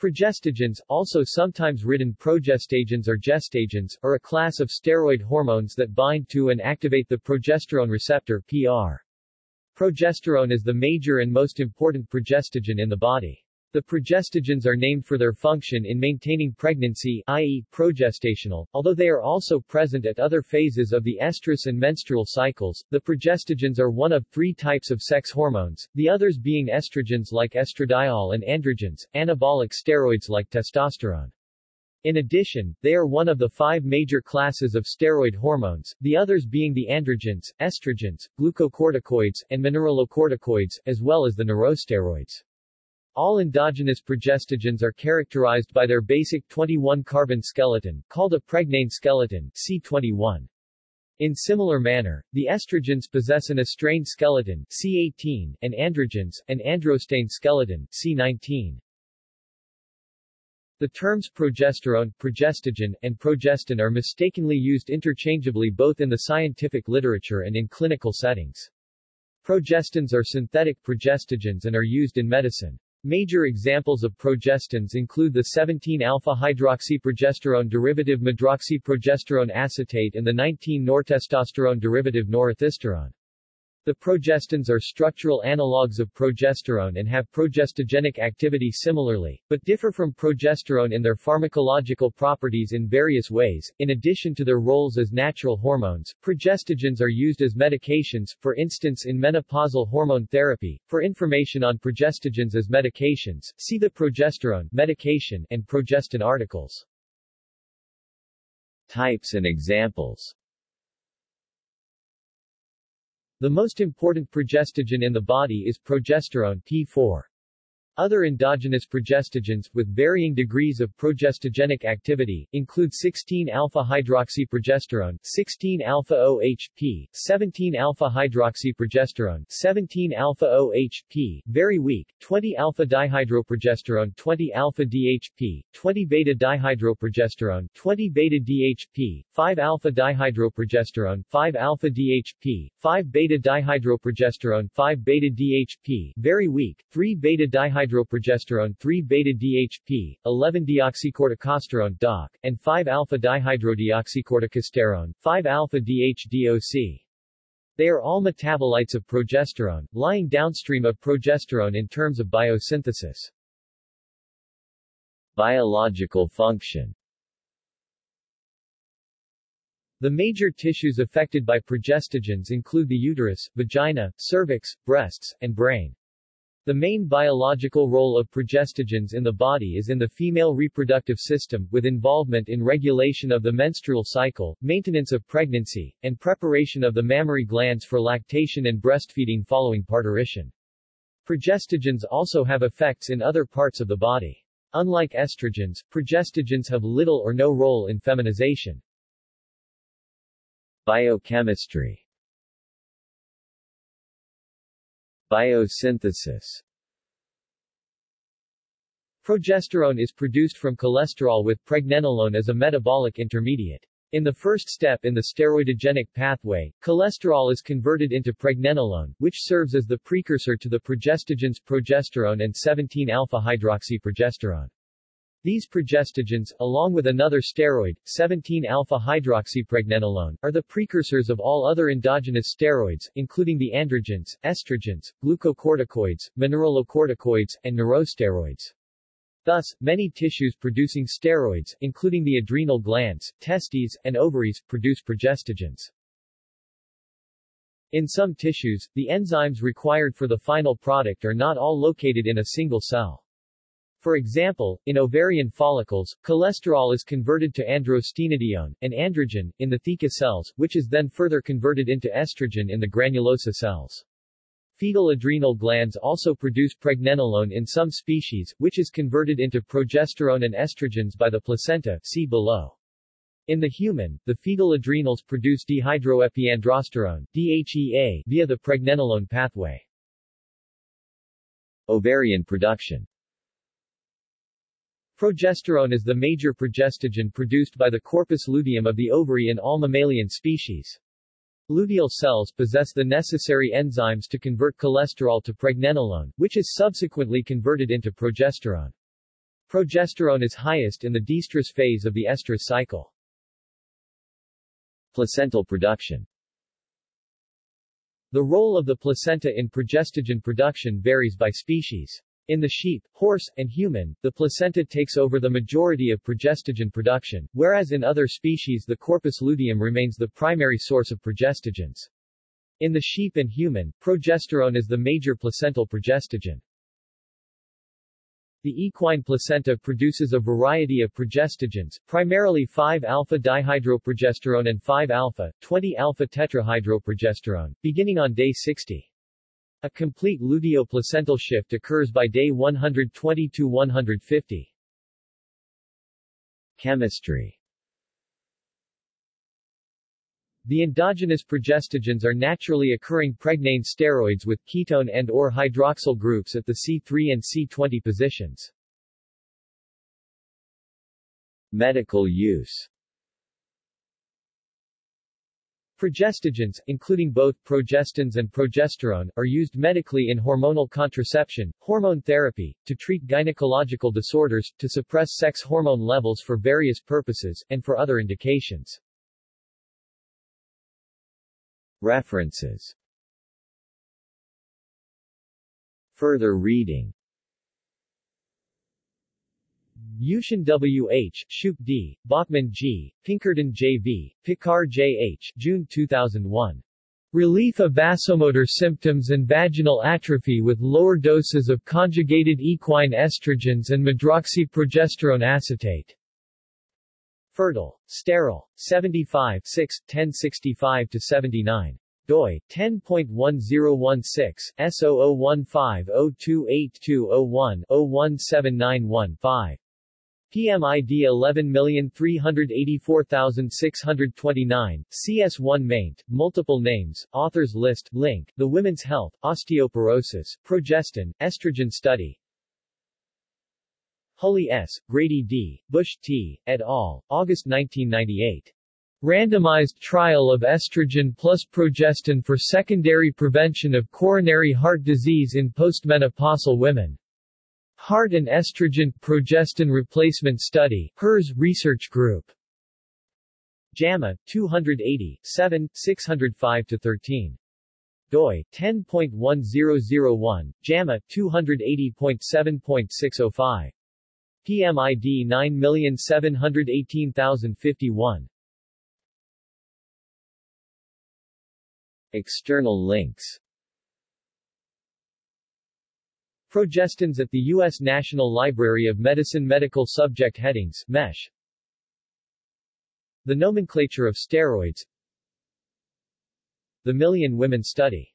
Progestagens, also sometimes written progestagens or gestagens, are a class of steroid hormones that bind to and activate the progesterone receptor (PR). Progesterone is the major and most important progestagen in the body. The progestagens are named for their function in maintaining pregnancy, i.e., progestational, although they are also present at other phases of the estrous and menstrual cycles. The progestagens are one of three types of sex hormones, the others being estrogens like estradiol and androgens, anabolic steroids like testosterone. In addition, they are one of the five major classes of steroid hormones, the others being the androgens, estrogens, glucocorticoids, and mineralocorticoids, as well as the neurosteroids. All endogenous progestogens are characterized by their basic 21-carbon skeleton, called a pregnane skeleton, C21. In similar manner, the estrogens possess an estrane skeleton, C18, and androgens, an androstane skeleton, C19. The terms progesterone, progestagen, and progestin are mistakenly used interchangeably both in the scientific literature and in clinical settings. Progestins are synthetic progestogens and are used in medicine. Major examples of progestins include the 17-alpha-hydroxyprogesterone derivative medroxyprogesterone acetate and the 19-nortestosterone derivative norethisterone. The progestins are structural analogues of progesterone and have progestogenic activity similarly, but differ from progesterone in their pharmacological properties in various ways. In addition to their roles as natural hormones, progestogens are used as medications, for instance in menopausal hormone therapy. For information on progestogens as medications, see the progesterone, medication, and progestin articles. Types and examples. The most important progestogen in the body is progesterone (T4). Other endogenous progestogens, with varying degrees of progestogenic activity, include 16-alpha-hydroxyprogesterone, 16-alpha-OHP, 17-alpha-hydroxyprogesterone, 17-alpha-OHP, very weak, 20-alpha-dihydroprogesterone, 20-alpha-DHP, 20-beta-dihydroprogesterone, 20-beta-DHP, 5-alpha-dihydroprogesterone, 5-alpha-DHP, 5-beta-dihydroprogesterone, 5-beta-DHP, very weak, 3-beta-dihydroprogesterone, 3-beta-DHP, 11-deoxycorticosterone (DOC), and 5-alpha-dihydrodeoxycorticosterone, 5-alpha-DHDOC. They are all metabolites of progesterone, lying downstream of progesterone in terms of biosynthesis. Biological function. The major tissues affected by progestogens include the uterus, vagina, cervix, breasts, and brain. The main biological role of progestogens in the body is in the female reproductive system, with involvement in regulation of the menstrual cycle, maintenance of pregnancy, and preparation of the mammary glands for lactation and breastfeeding following parturition. Progestogens also have effects in other parts of the body. Unlike estrogens, progestogens have little or no role in feminization. Biochemistry. Biosynthesis. Progesterone is produced from cholesterol with pregnenolone as a metabolic intermediate. In the first step in the steroidogenic pathway, cholesterol is converted into pregnenolone, which serves as the precursor to the progestogens progesterone and 17-alpha-hydroxyprogesterone. These progestogens, along with another steroid, 17-alpha-hydroxypregnenolone, are the precursors of all other endogenous steroids, including the androgens, estrogens, glucocorticoids, mineralocorticoids, and neurosteroids. Thus, many tissues producing steroids, including the adrenal glands, testes, and ovaries, produce progestogens. In some tissues, the enzymes required for the final product are not all located in a single cell. For example, in ovarian follicles, cholesterol is converted to androstenedione, an androgen, in the theca cells, which is then further converted into estrogen in the granulosa cells. Fetal adrenal glands also produce pregnenolone in some species, which is converted into progesterone and estrogens by the placenta, see below. In the human, the fetal adrenals produce dehydroepiandrosterone, DHEA, via the pregnenolone pathway. Ovarian production. Progesterone is the major progestogen produced by the corpus luteum of the ovary in all mammalian species. Luteal cells possess the necessary enzymes to convert cholesterol to pregnenolone, which is subsequently converted into progesterone. Progesterone is highest in the diestrus phase of the estrous cycle. Placental production. The role of the placenta in progestagen production varies by species. In the sheep, horse, and human, the placenta takes over the majority of progestagen production, whereas in other species the corpus luteum remains the primary source of progestagens. In the sheep and human, progesterone is the major placental progestogen. The equine placenta produces a variety of progestogens, primarily 5-alpha-dihydroprogesterone and 5-alpha-20-alpha-tetrahydroprogesterone, beginning on day 60. A complete luteoplacental shift occurs by day 120 to 150. Chemistry. The endogenous progestogens are naturally occurring pregnane steroids with ketone and/or hydroxyl groups at the C3 and C20 positions. Medical use. Progestagens, including both progestins and progesterone, are used medically in hormonal contraception, hormone therapy, to treat gynecological disorders, to suppress sex hormone levels for various purposes, and for other indications. References. Further reading. Yushin W. H., Shoup D., Bachman G., Pinkerton J. V., Picar J. H. June 2001. Relief of vasomotor symptoms and vaginal atrophy with lower doses of conjugated equine estrogens and medroxyprogesterone acetate. Fertile. Sterile. 75 6, 1065-79. doi, 10.1016, S0015028201-017915. PMID 11384629, CS1 maint, multiple names, authors list, link, The Women's Health, Osteoporosis, Progestin, Estrogen Study. Hulley S., Grady D., Bush T., et al., August 1998. Randomized trial of estrogen plus progestin for secondary prevention of coronary heart disease in postmenopausal women. Heart and Estrogen Progestin Replacement Study, HERS Research Group. JAMA, 280, 7, 605-13. doi, 10.1001, JAMA, 280.7.605. PMID 9718051. External links. Progestins at the U.S. National Library of Medicine. Medical subject headings. MESH. The nomenclature of steroids. The Million Women Study.